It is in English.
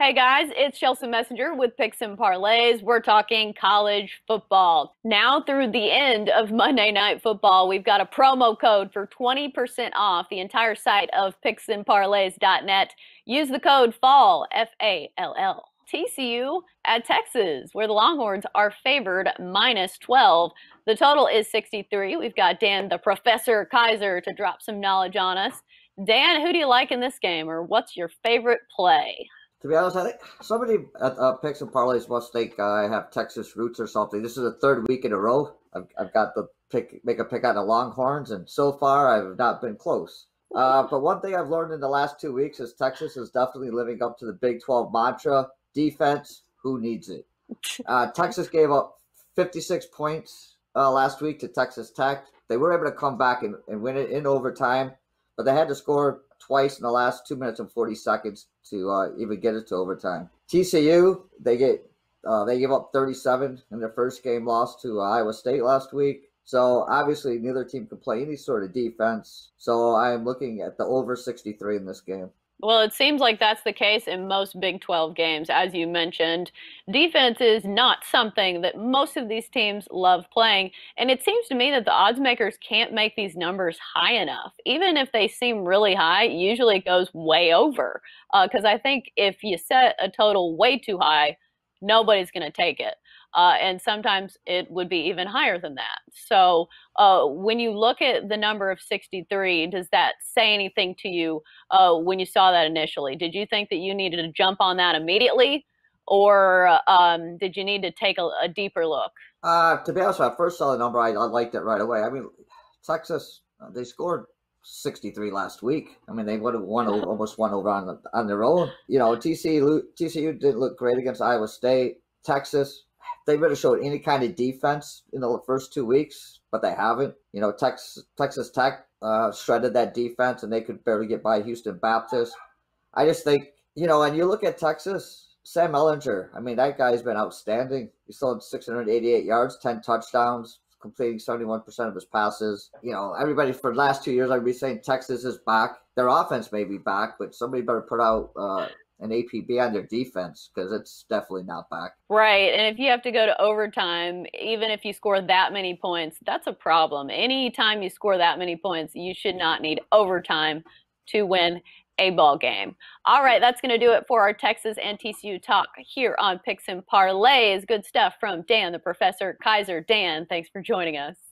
Hey guys, it's Chelsea Messenger with Picks and Parlays. We're talking college football. Now through the end of Monday Night Football, we've got a promo code for 20% off the entire site of picksandparlays.net. Use the code FALL, F-A-L-L. TCU at Texas, where the Longhorns are favored -12. The total is 63. We've got Dan the Professor Kaiser to drop some knowledge on us. Dan, who do you like in this game, or what's your favorite play? To be honest, I think somebody at Picks and Parlays must think I have Texas roots or something. This is the third week in a row. I've got the pick on the Longhorns, and so far I've not been close. But one thing I've learned in the last 2 weeks is Texas is definitely living up to the Big 12 mantra: defense, who needs it? Texas gave up 56 points last week to Texas Tech. They were able to come back and win it in overtime, but they had to score twice in the last 2 minutes and 40 seconds to even get it to overtime. TCU, they gave up 37 in their first game, loss to Iowa State last week. So obviously neither team can play any sort of defense. So I'm looking at the over 63 in this game. Well, it seems like that's the case in most Big 12 games, as you mentioned. Defense is not something that most of these teams love playing, and it seems to me that the odds makers can't make these numbers high enough. Even if they seem really high, usually it goes way over, because I think if you set a total way too high, nobody's going to take it. And sometimes it would be even higher than that. So when you look at the number of 63, does that say anything to you when you saw that initially? Did you think that you needed to jump on that immediately, or did you need to take a deeper look? To be honest, when I first saw the number, I liked it right away. I mean, Texas, they scored 63 last week. I mean, they would have won almost won over on their own. You know, TCU didn't look great against Iowa State. Texas, they would have showed any kind of defense in the first 2 weeks, but they haven't. You know, Texas Tech shredded that defense, and they could barely get by Houston Baptist. I just think, you know, and you look at Texas, Sam Ellinger, I mean, that guy's been outstanding. He's sold 688 yards, 10 touchdowns, completing 71% of his passes. You know, everybody for the last 2 years, I'd be saying Texas is back. Their offense may be back, but somebody better put out an APB on their defense, because it's definitely not back. Right, and if you have to go to overtime, even if you score that many points, that's a problem. Anytime you score that many points, you should not need overtime to win a ball game. All right, that's going to do it for our Texas and TCU talk here on Picks and Parlays. Good stuff from Dan the Professor Kaiser. Dan, thanks for joining us.